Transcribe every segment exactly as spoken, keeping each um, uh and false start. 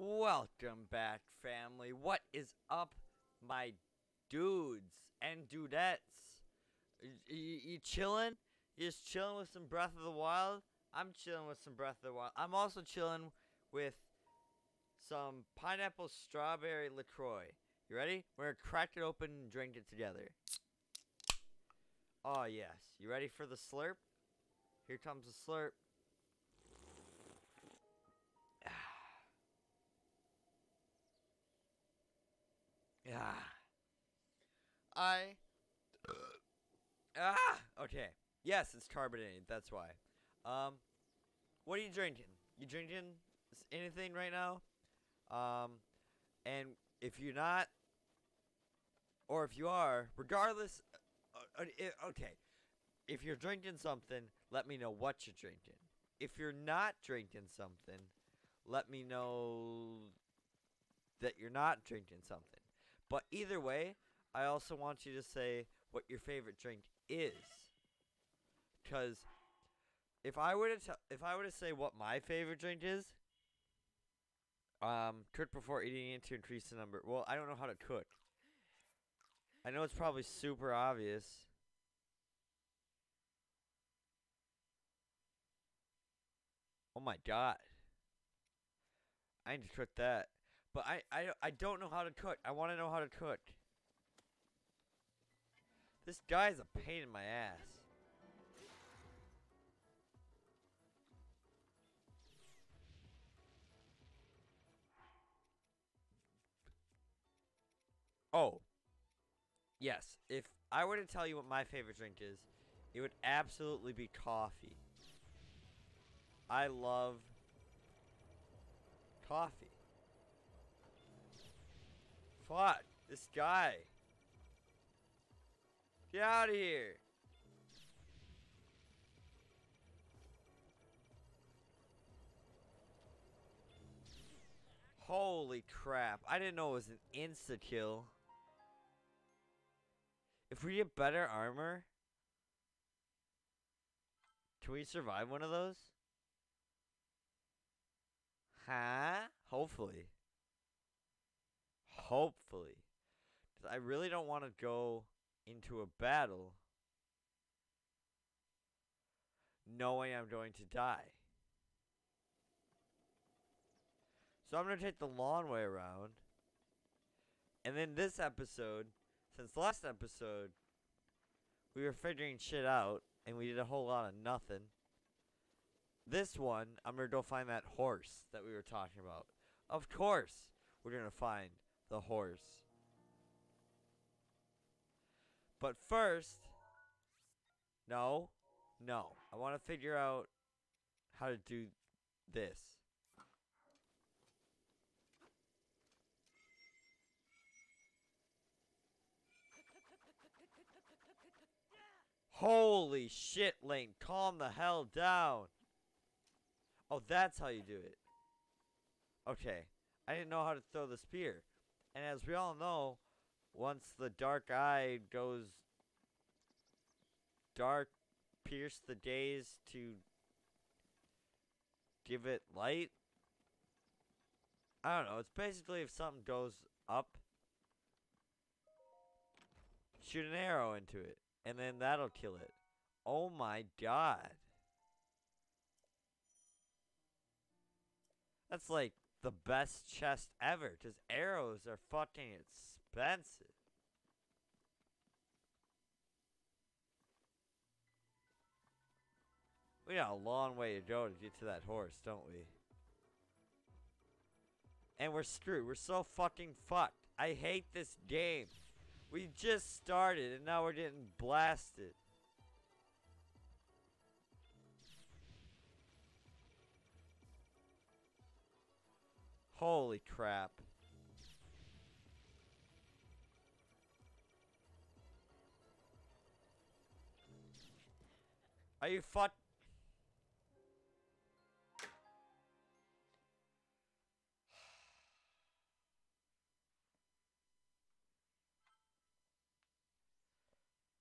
Welcome back, family. What is up, my dudes and dudettes? You, you, you chilling? You just chilling with some Breath of the Wild? I'm chilling with some Breath of the Wild. I'm also chilling with some pineapple strawberry LaCroix. You ready? We're gonna crack it open and drink it together. Oh yes. You ready for the slurp? Here comes the slurp. Ah. I. ah. Okay. Yes, it's carbonated. That's why. Um, what are you drinking? You drinking anything right now? Um, and if you're not, or if you are, regardless. Uh, okay. If you're drinking something, let me know what you're drinking. If you're not drinking something, let me know that you're not drinking something. But either way, I also want you to say what your favorite drink is. Because if I were to if I were to say what my favorite drink is, um, cook before eating it to increase the number. Well, I don't know how to cook. I know it's probably super obvious. Oh my god. I need to cook that. But I, I, I don't know how to cook. I want to know how to cook. This guy's a pain in my ass. Oh. Yes. If I were to tell you what my favorite drink is, it would absolutely be coffee. I love coffee. Fuck, this guy. Get out of here. Holy crap. I didn't know it was an insta-kill. If we get better armor, can we survive one of those? Huh? Hopefully. Hopefully. Because I really don't want to go into a battle knowing I'm going to die. So I'm going to take the long way around. And then this episode, since last episode, we were figuring shit out and we did a whole lot of nothing. This one, I'm going to go find that horse that we were talking about. Of course, we're going to find the horse. But first, no, no. I want to figure out how to do this. Holy shit, Link. Calm the hell down. Oh, that's how you do it. Okay. I didn't know how to throw the spear. And as we all know, once the dark eye goes dark, pierce the gaze to give it light. I don't know. It's basically if something goes up, shoot an arrow into it, and then that'll kill it. Oh my god. That's like the best chest ever, because arrows are fucking expensive. We got a long way to go to get to that horse, don't we? And we're screwed. We're so fucking fucked. I hate this game. We just started and now we're getting blasted. Holy crap. Are you fuck?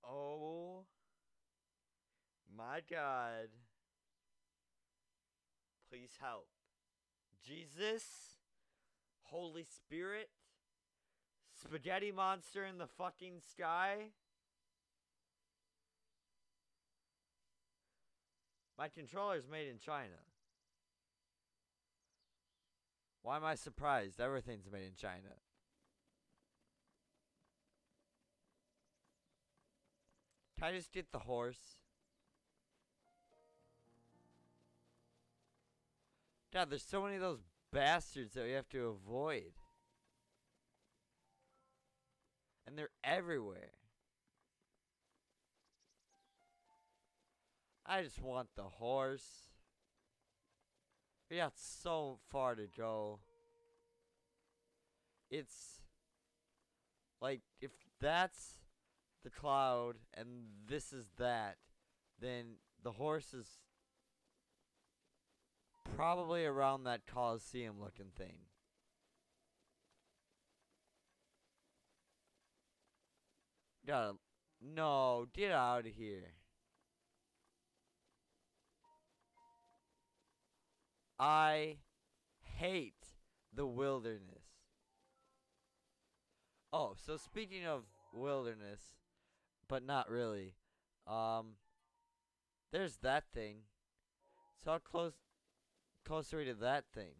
Oh my god. Please help. Jesus. Holy Spirit, Spaghetti Monster in the fucking sky. My controller's made in China. Why am I surprised? Everything's made in China. Can I just get the horse? God, there's so many of those bastards that we have to avoid. And they're everywhere. I just want the horse. We got so far to go. It's like, if that's the cloud and this is that, then the horse is probably around that Colosseum looking thing. Gotta, no, get out of here. I hate the wilderness. Oh, so speaking of wilderness, but not really. Um, there's that thing. So how close, close are we to that thing?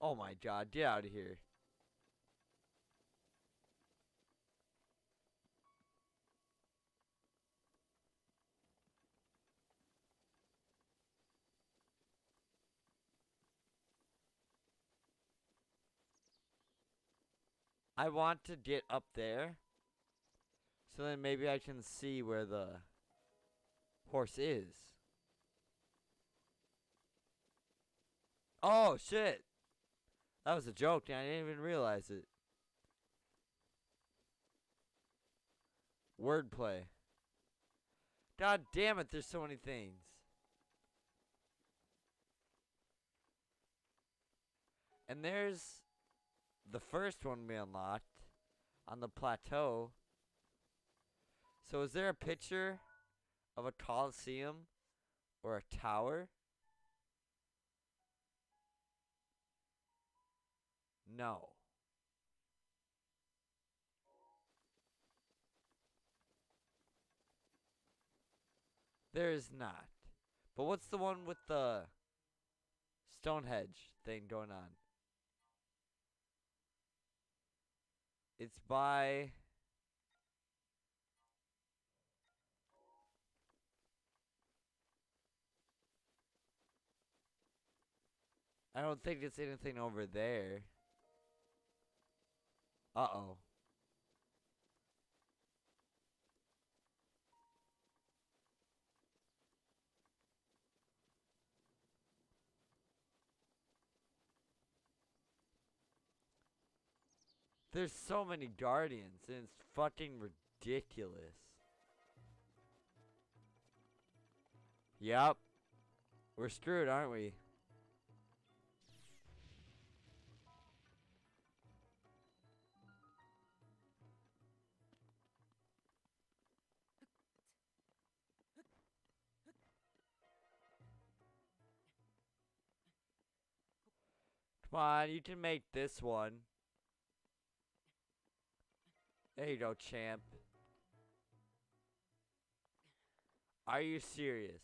Oh my God, get out of here. I want to get up there, so then maybe I can see where the horse is. Oh, shit. That was a joke, and I didn't even realize it. Wordplay. God damn it, there's so many things. And there's the first one we unlocked on the plateau. So is there a picture of a Colosseum or a tower? No. There is not. But what's the one with the Stonehenge thing going on? It's by I don't think it's anything over there. Uh-oh. There's so many guardians, and it's fucking ridiculous. Yep. We're screwed, aren't we? Come on, you can make this one. There you go, champ. Are you serious?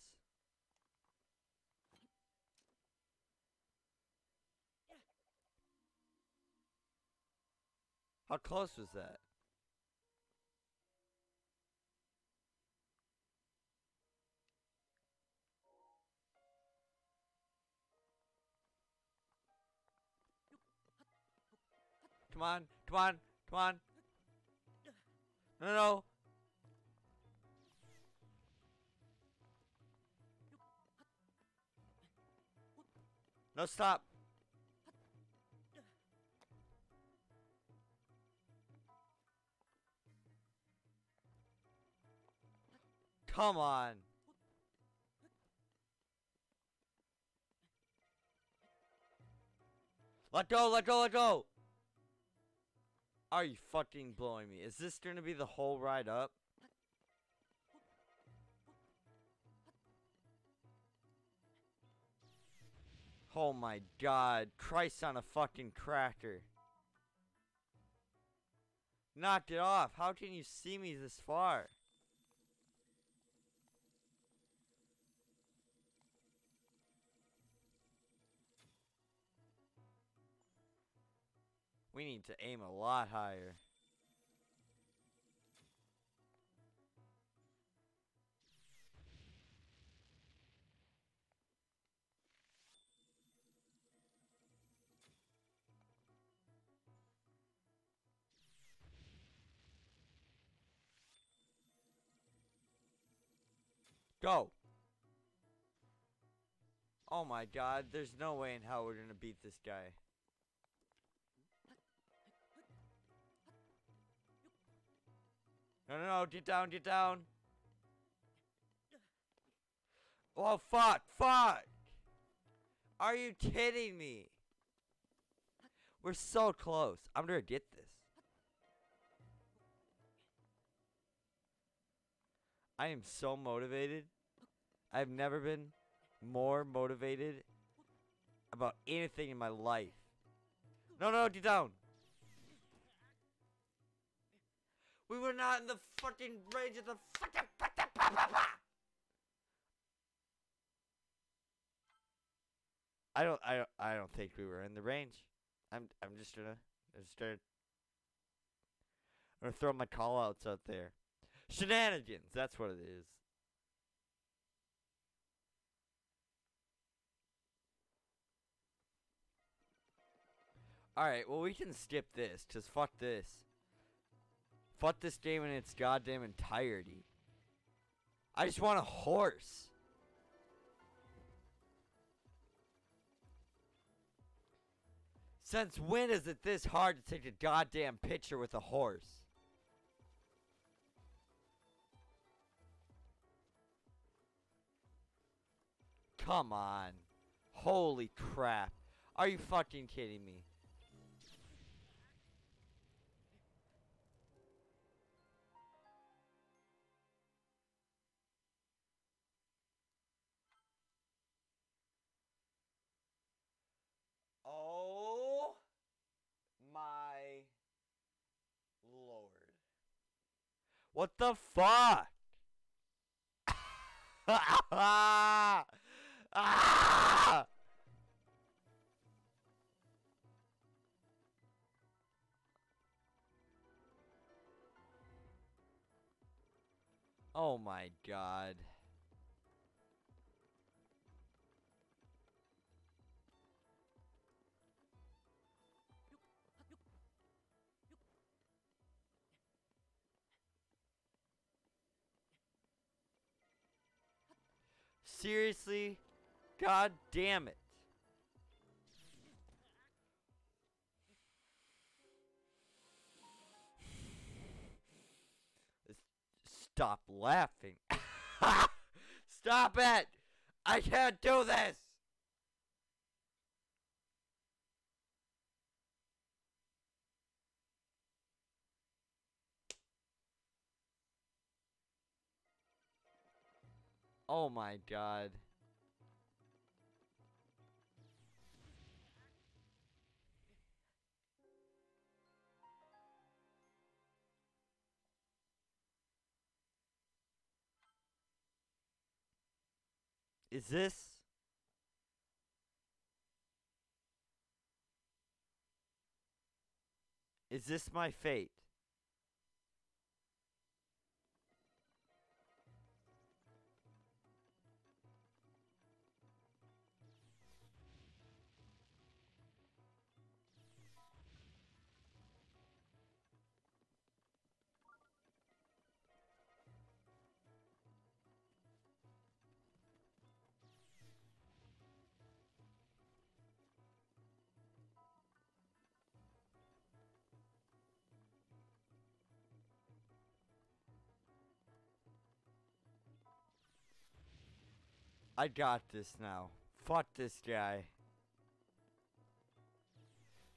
How close was that? Come on, come on, come on. No, no. No, stop. Come on. Let go, let go, let go. Are you fucking blowing me? Is this gonna be the whole ride up? Oh my god. Christ on a fucking cracker. Knocked it off. How can you see me this far? We need to aim a lot higher. Go! Oh my god, there's no way in hell we're gonna beat this guy. No, no, no, get down, get down! Oh fuck, fuck! Are you kidding me? We're so close. I'm gonna get this. I am so motivated. I've never been more motivated about anything in my life. No, no, get down. We were not in the fucking range of the fucking... I don't, I don't, I don't think we were in the range. I'm, I'm just gonna, I'm just gonna, I'm gonna throw my call outs out there. Shenanigans, that's what it is. Alright, well we can skip this, cause fuck this. Fuck this game in its goddamn entirety. I just want a horse. Since when is it this hard to take a goddamn picture with a horse? Come on. Holy crap. Are you fucking kidding me? Oh my lord. What the fuck? Ah! Oh my god. Seriously? God damn it. Stop laughing. Stop it. I can't do this. Oh my god. Is this? Is this my fate? I got this now. Fuck this guy.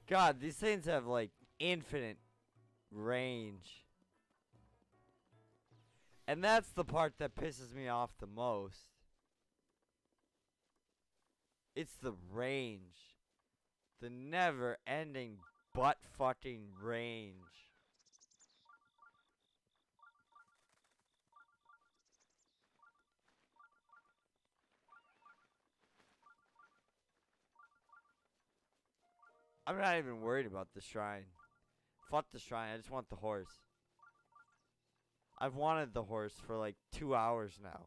God, these things have like infinite range. And that's the part that pisses me off the most. It's the range. The never-ending butt-fucking range. I'm not even worried about the shrine. Fuck the shrine, I just want the horse. I've wanted the horse for like two hours now.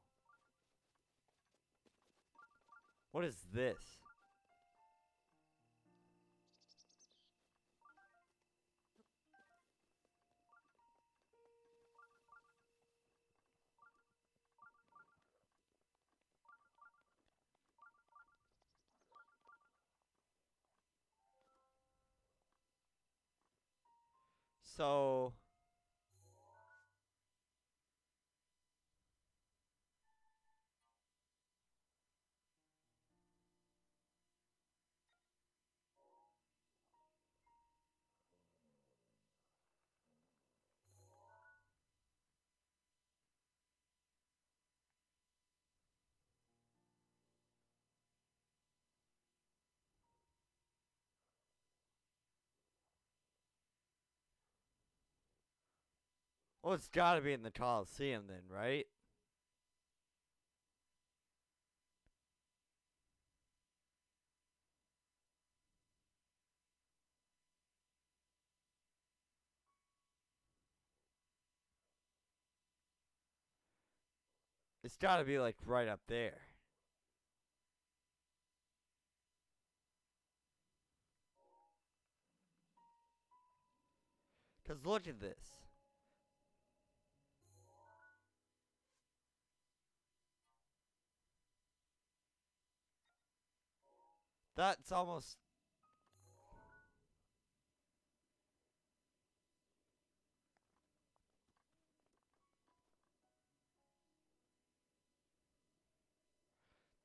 What is this? So, well, it's gotta be in the Colosseum then, right? It's gotta be like right up there. Cause look at this. That's almost...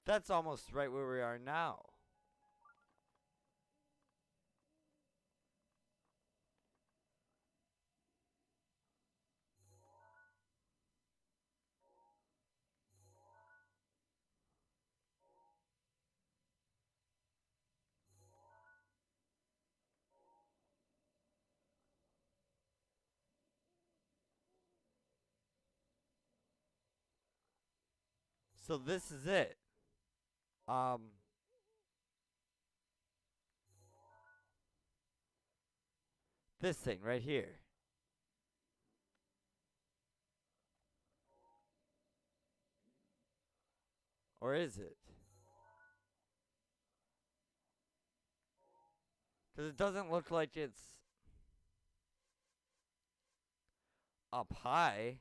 That's almost right where we are now. So this is it. Um, this thing right here. Or is it? Because it doesn't look like it's up high.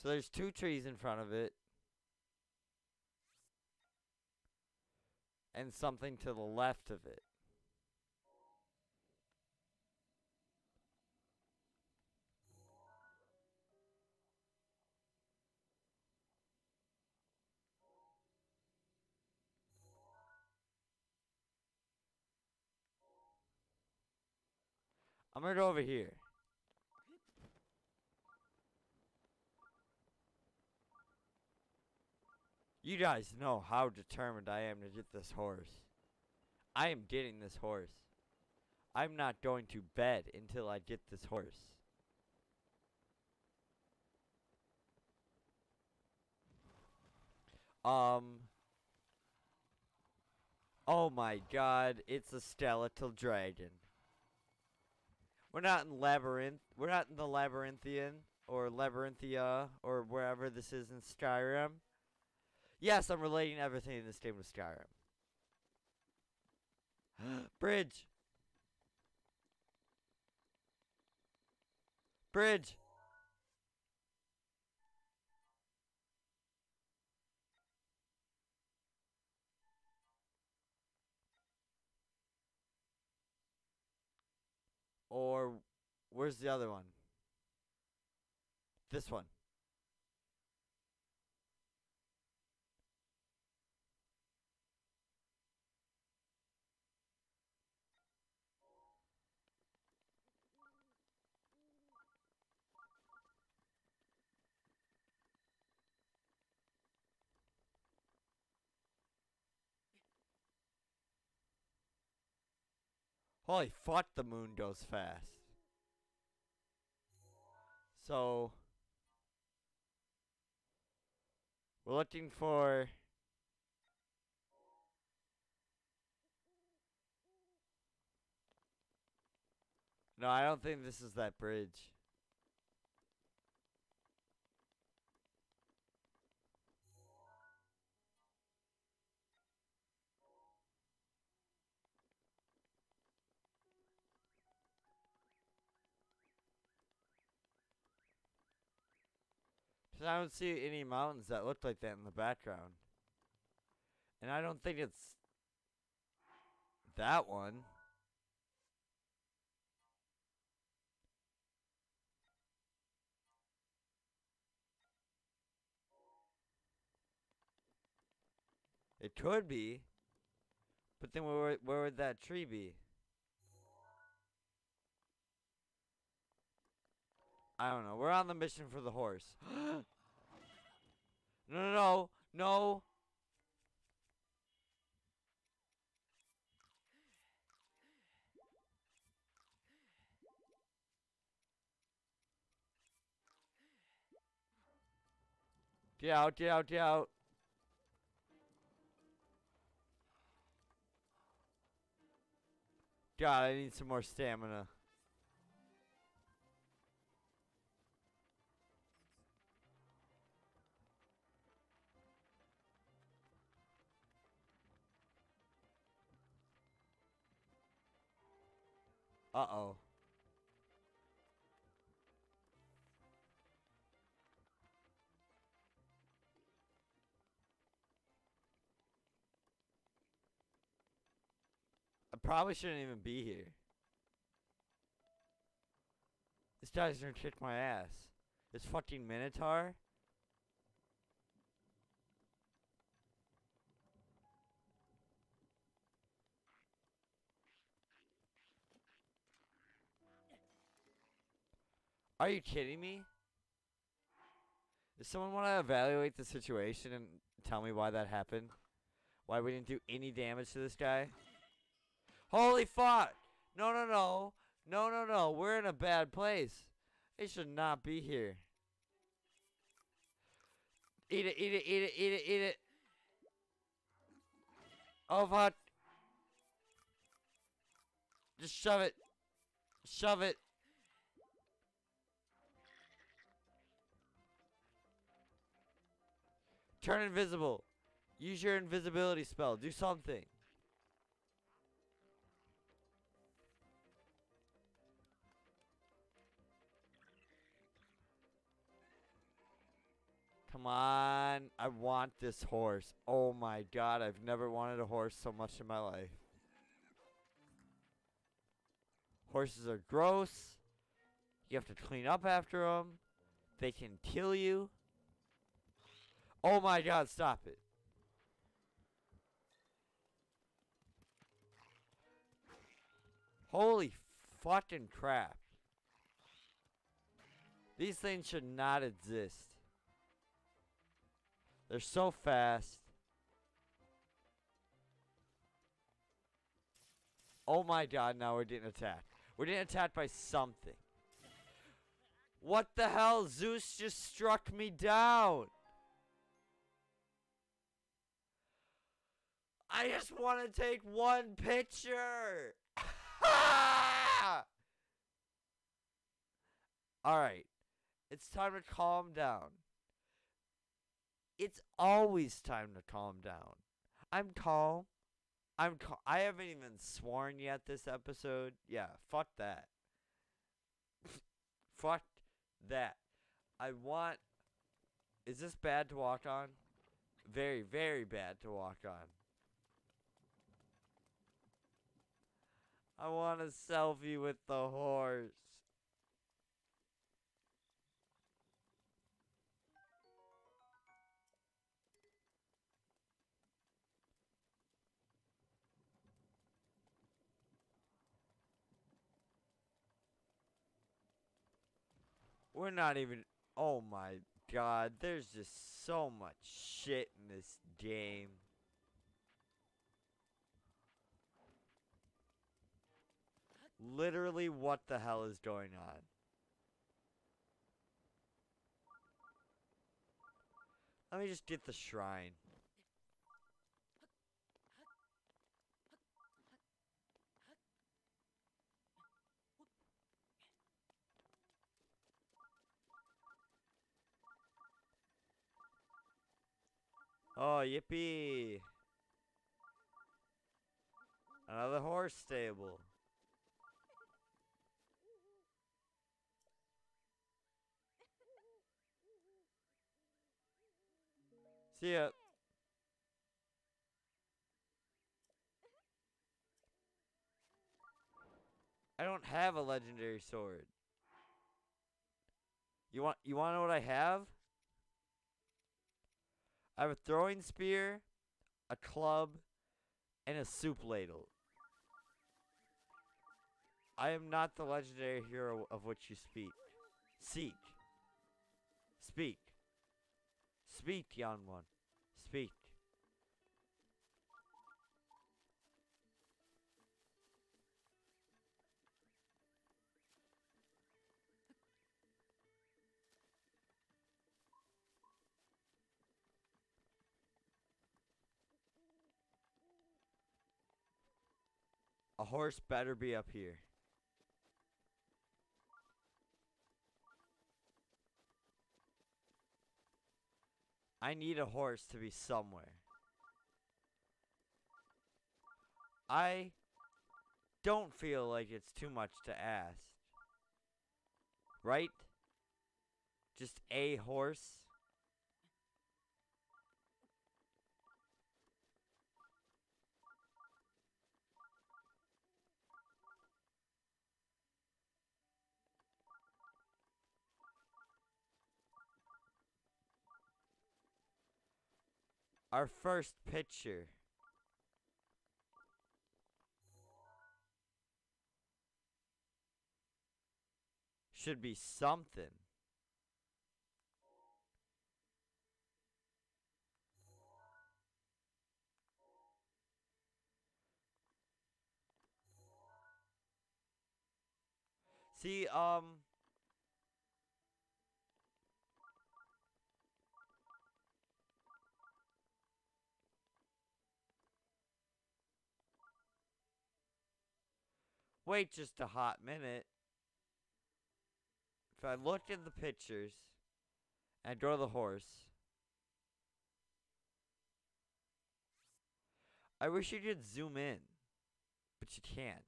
So there's two trees in front of it. And something to the left of it. I'm gonna go over here. You guys know how determined I am to get this horse. I am getting this horse. I'm not going to bed until I get this horse. Um. Oh my god, it's a skeletal dragon. We're not in Labyrinth. We're not in the Labyrinthian or Labyrinthia or wherever this is in Skyrim. Yes, I'm relating everything in this game with Skyrim. Bridge! Bridge! Or, where's the other one? This one. Holy fuck, the moon goes fast. So we're looking for No, I don't think this is that bridge. Because I don't see any mountains that look like that in the background. And I don't think it's that one. It could be. But then where, where would that tree be? I don't know. We're on the mission for the horse. no, no, no. No. Get out, get out, get out. God, I need some more stamina. Uh-oh. I probably shouldn't even be here. This guy's gonna kick my ass. This fucking Minotaur? Are you kidding me? Does someone want to evaluate the situation and tell me why that happened? Why we didn't do any damage to this guy? Holy fuck! No, no, no. No, no, no. We're in a bad place. It should not be here. Eat it, eat it, eat it, eat it, eat it. Oh, fuck. Just shove it. Shove it. Turn invisible. Use your invisibility spell. Do something. Come on. I want this horse. Oh my god. I've never wanted a horse so much in my life. Horses are gross. You have to clean up after them. They can kill you. Oh my god, stop it. Holy fucking crap. These things should not exist. They're so fast. Oh my god, now we're getting attacked. We're getting attacked by something. What the hell? Zeus just struck me down. I just want to take one picture. Alright. It's time to calm down. It's always time to calm down. I'm calm. I'm cal- I haven't even sworn yet this episode. Yeah, fuck that. Fuck that. I want... Is this bad to walk on? Very, very bad to walk on. I want a selfie with the horse. We're not even... Oh my god, there's just so much shit in this game. Literally, what the hell is going on? Let me just get the shrine. Oh, yippee! Another horse stable. See ya. I don't have a legendary sword. You want you want to know what I have? I have a throwing spear, a club, and a soup ladle. I am not the legendary hero of which you speak. Seek. Speak. Speak, yon one. Speak. A horse better be up here. I need a horse to be somewhere. I don't feel like it's too much to ask. Right? Just a horse. Our first picture. Should be something. See, um... wait just a hot minute. If I look at the pictures and draw the horse, I wish you could zoom in, but you can't.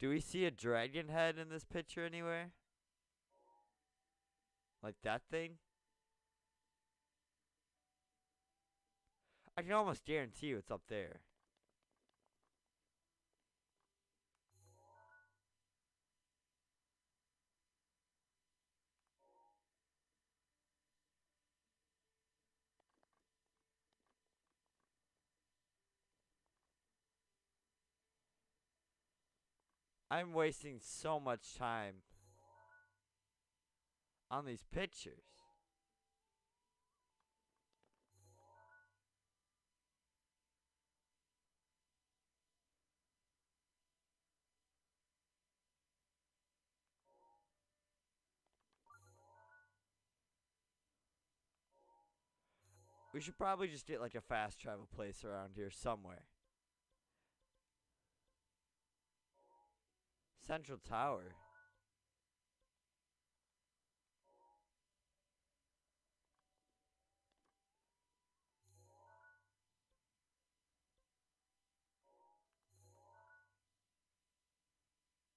Do we see a dragon head in this picture anywhere? Like that thing? I can almost guarantee you it's up there. I'm wasting so much time on these pictures. We should probably just get like a fast travel place around here somewhere. Central Tower.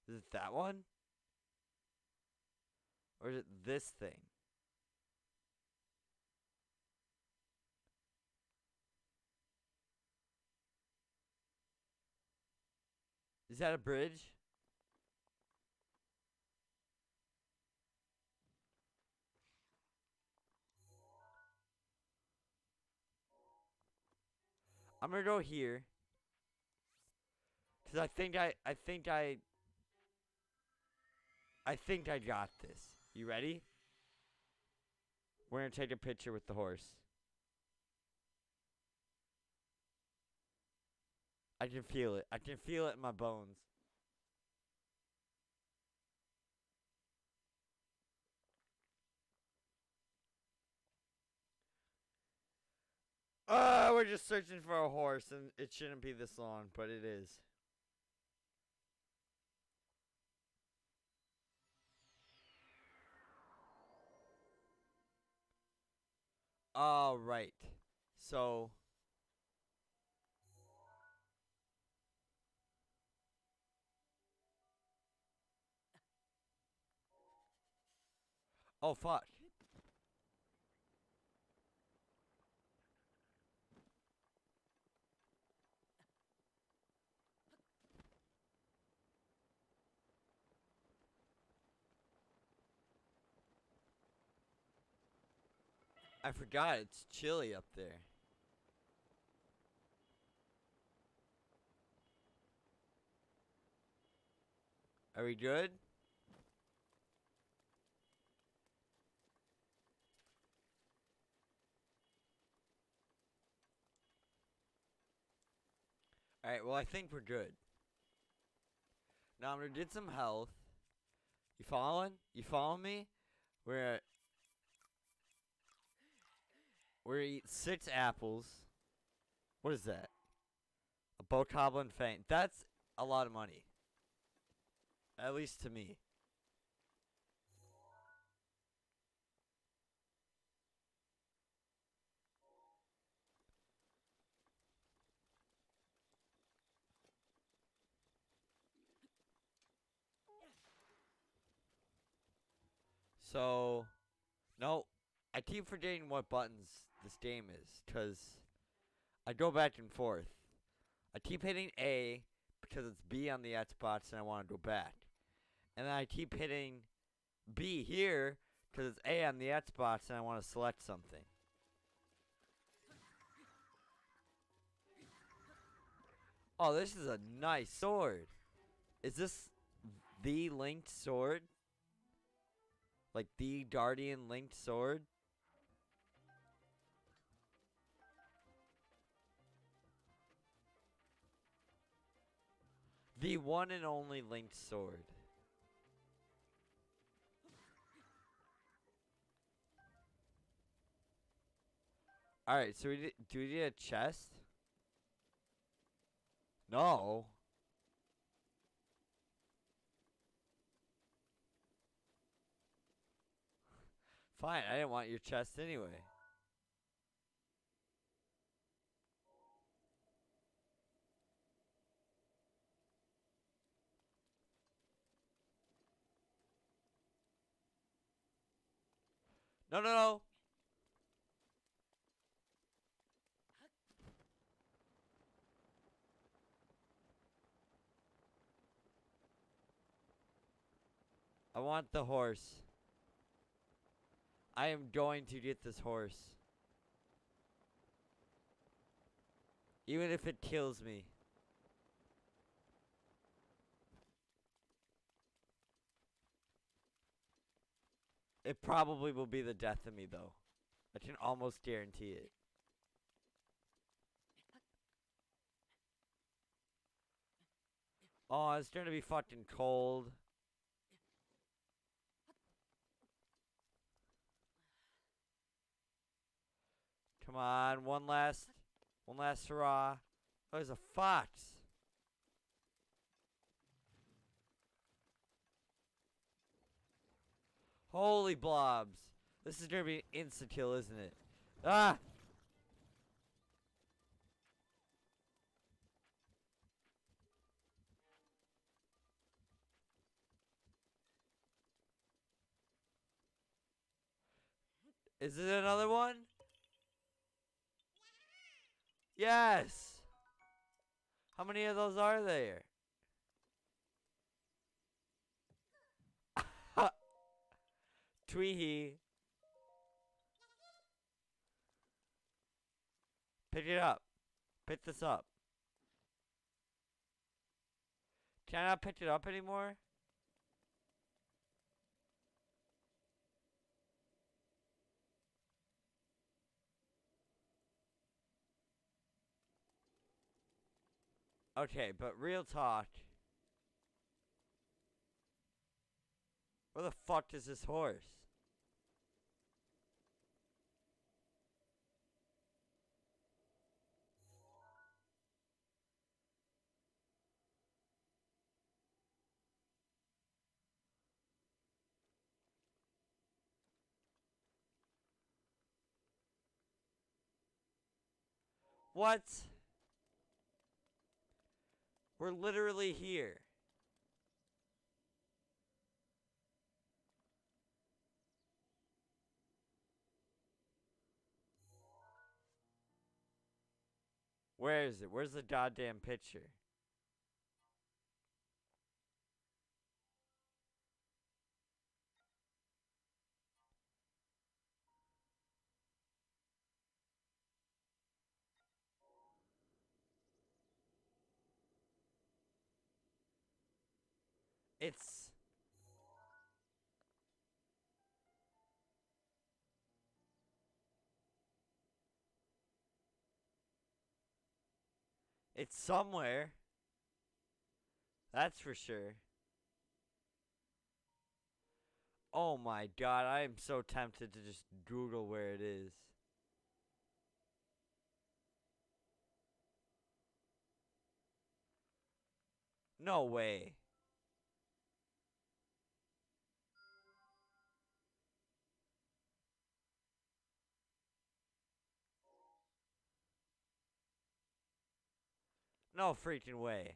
Is it that one? Or is it this thing? Is that a bridge? I'm gonna go here, cause I think I, I think I, I think I got this. You ready? We're gonna take a picture with the horse. I can feel it. I can feel it in my bones. Oh, we're just searching for a horse, and it shouldn't be this long, but it is. All right. So oh, fuck. I forgot it's chilly up there. Are we good? Alright, well, I think we're good. Now I'm gonna get some health. You following? You following me? We're at We're gonna eat six apples. What is that? A bokoblin fang. That's a lot of money. At least to me. So, no. I keep forgetting what buttons this game is, because I go back and forth. I keep hitting A, because it's B on the Xbox, and I want to go back. And then I keep hitting B here, because it's A on the Xbox, and I want to select something. Oh, this is a nice sword. Is this the linked sword? Like, the Guardian linked sword? The one and only linked sword. Alright, so we did, do we need a chest? No. Fine, I didn't want your chest anyway. No, no, no. I want the horse. I am going to get this horse. Even if it kills me. It probably will be the death of me, though. I can almost guarantee it. Oh, it's gonna be fucking cold. Come on, one last, one last hurrah. Oh, there's a fox. Holy blobs. This is going to be an insta-kill, isn't it? Ah! Is it another one? Yes! How many of those are there? Tweehee. Pick it up. Pick this up. Can I not pick it up anymore? Okay, but real talk. Where the fuck is this horse? What? We're literally here. Where is it? Where's the goddamn picture? It's... It's somewhere. That's for sure. Oh my god, I am so tempted to just Google where it is. No way. No freaking way.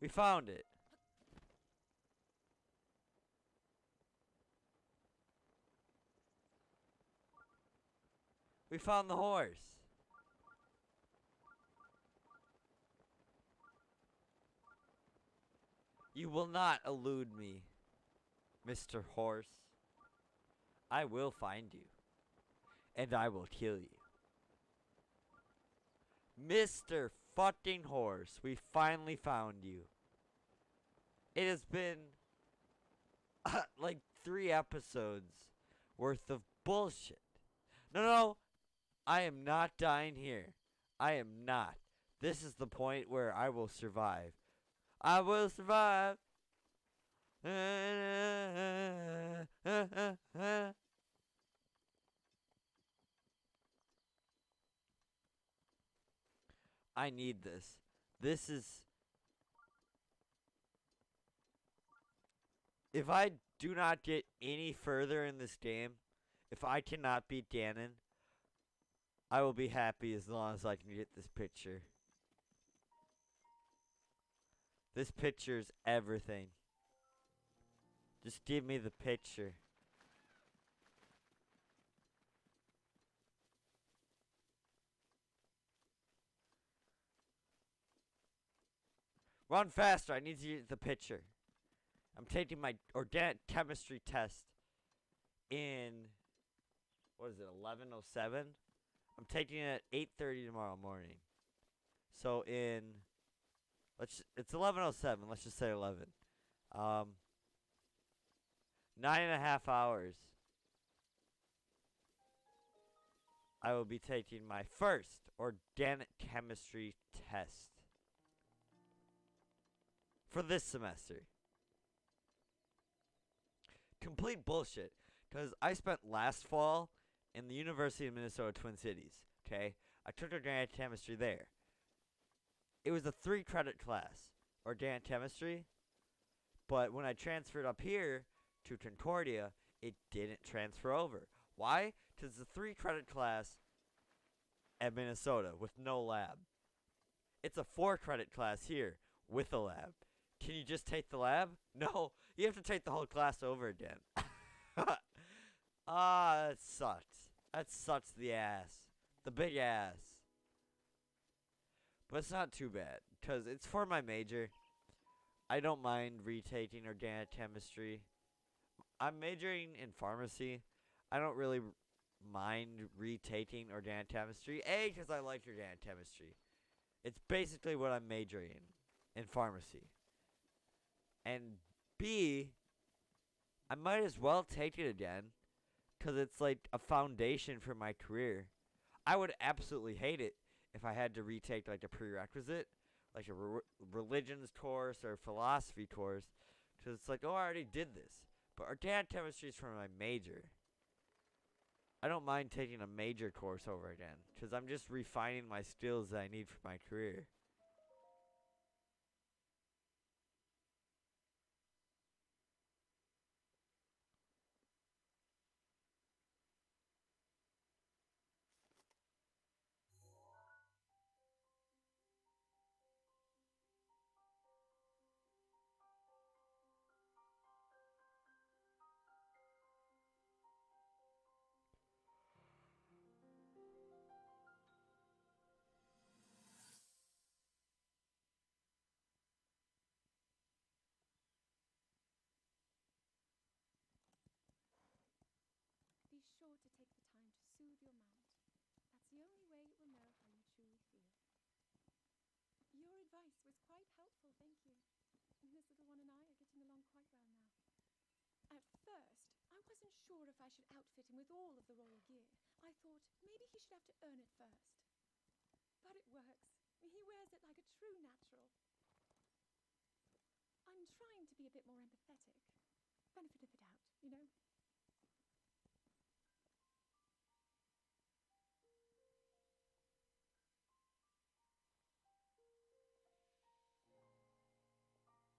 We found it. We found the horse. You will not elude me, Mister Horse. I will find you, and I will kill you. Mister fucking horse, we finally found you. It has been uh, like three episodes worth of bullshit. No, no, I am not dying here. I am not. This is the point where I will survive. I will survive. Uh, uh, uh, uh. I need this. This is... If I do not get any further in this game, if I cannot beat Ganon, I will be happy as long as I can get this picture. This picture is everything. Just give me the picture. Run faster, I need to get the picture. I'm taking my organic chemistry test in, what is it, eleven oh seven? I'm taking it at eight thirty tomorrow morning. So in, let's, it's eleven oh seven, let's just say eleven. Um, nine and a half hours. I will be taking my first organic chemistry test. For this semester. Complete bullshit. Because I spent last fall in the University of Minnesota Twin Cities. Okay? I took organic chemistry there. It was a three credit class. Organic chemistry. But when I transferred up here to Concordia, it didn't transfer over. Why? Because it's a three credit class at Minnesota with no lab. It's a four credit class here with a lab. Can you just take the lab? No, you have to take the whole class over again. Ah, that sucks. That sucks the ass. The big ass. But it's not too bad, because it's for my major. I don't mind retaking organic chemistry. I'm majoring in pharmacy. I don't really mind retaking organic chemistry. A, because I like organic chemistry. It's basically what I'm majoring in, in pharmacy. And B, I might as well take it again, because it's like a foundation for my career. I would absolutely hate it if I had to retake like a prerequisite, like a re religions course or philosophy course, because it's like, oh, I already did this. But organic chemistry is for my major. I don't mind taking a major course over again, because I'm just refining my skills that I need for my career. Be sure to take the time to soothe your mind. That's the only way it will know how you truly feel. Your advice was quite helpful, thank you. And this little one and I are getting along quite well now. At first, I wasn't sure if I should outfit him with all of the royal gear. I thought maybe he should have to earn it first. But it works. He wears it like a true natural. I'm trying to be a bit more empathetic. Benefit of the doubt, you know? That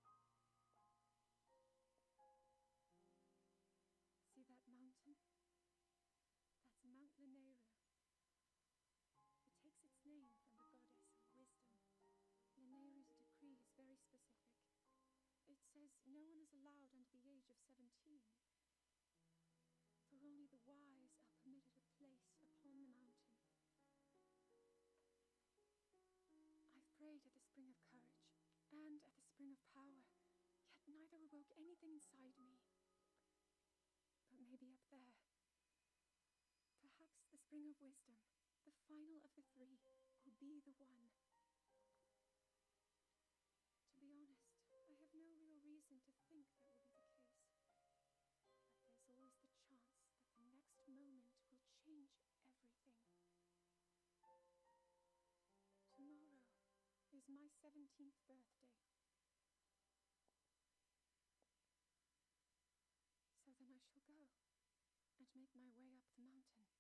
mountain? That's Mount Lanera. It takes its name from the goddess of wisdom. Lanera's decree is very specific. It says no one is allowed under the age of seventeen, for only the wise are permitted a place upon the mountain. I've prayed at the spring of courage and at the spring of power, yet neither awoke anything inside me. But maybe up there, perhaps the spring of wisdom, the final of the three, will be the one. To be honest, I have no real reason to think that will be the case. But there's always the chance that the next moment will change everything. Tomorrow is my seventeenth birthday. So then I shall go and make my way up the mountain.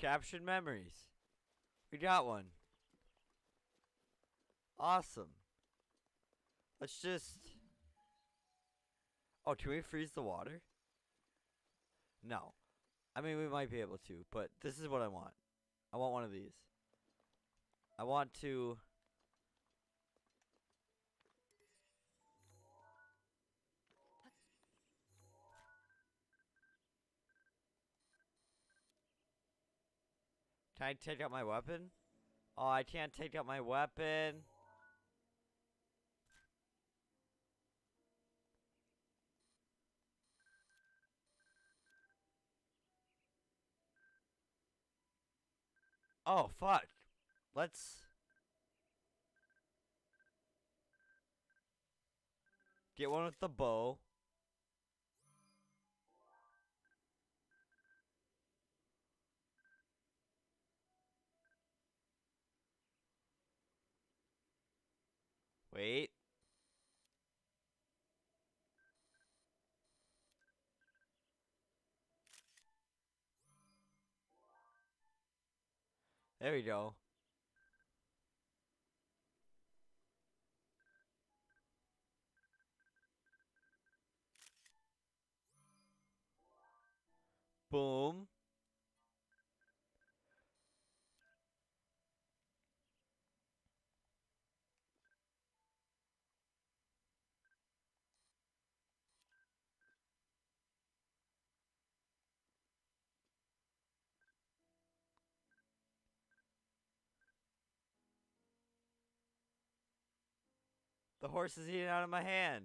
Captured memories. We got one. Awesome. Let's just... Oh, can we freeze the water? No. I mean, we might be able to, but this is what I want. I want one of these. I want to... Can I take out my weapon? Oh, I can't take out my weapon. Oh, fuck. Let's get one with the bow. Wait. There we go. Boom. The horse is eating out of my hand.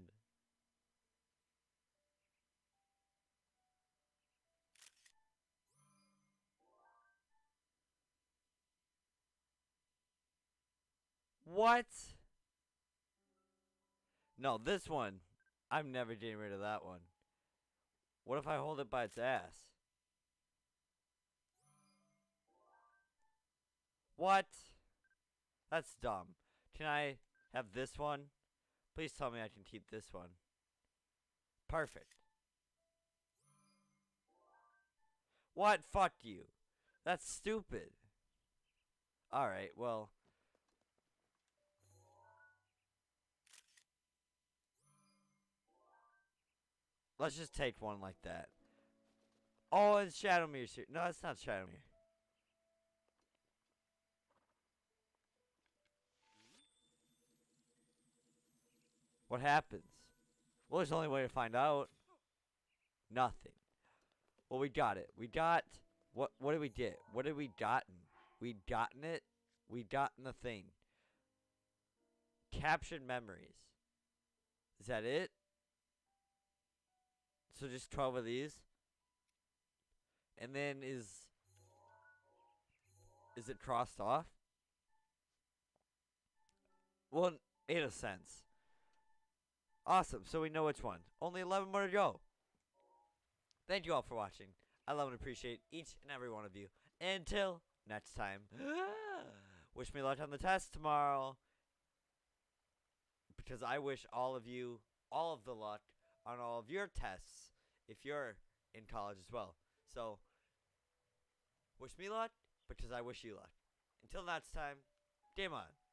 What? No, this one. I'm never getting rid of that one. What if I hold it by its ass? What? That's dumb. Can I have this one? Please tell me I can keep this one. Perfect. What? Fuck you. That's stupid. Alright, well. Let's just take one like that. Oh, it's Shadowmere's here. No, it's not Shadowmere. What happens? Well, there's only way to find out. Nothing. Well, we got it. We got... What What did we get? What did we gotten? We gotten it. We gotten the thing. Captured memories. Is that it? So just twelve of these. And then is... Is it crossed off? Well, in a sense. Awesome, so we know which one. Only eleven more to go. Thank you all for watching. I love and appreciate each and every one of you. Until next time. Wish me luck on the test tomorrow. Because I wish all of you all of the luck on all of your tests if you're in college as well. So, wish me luck because I wish you luck. Until next time, game on.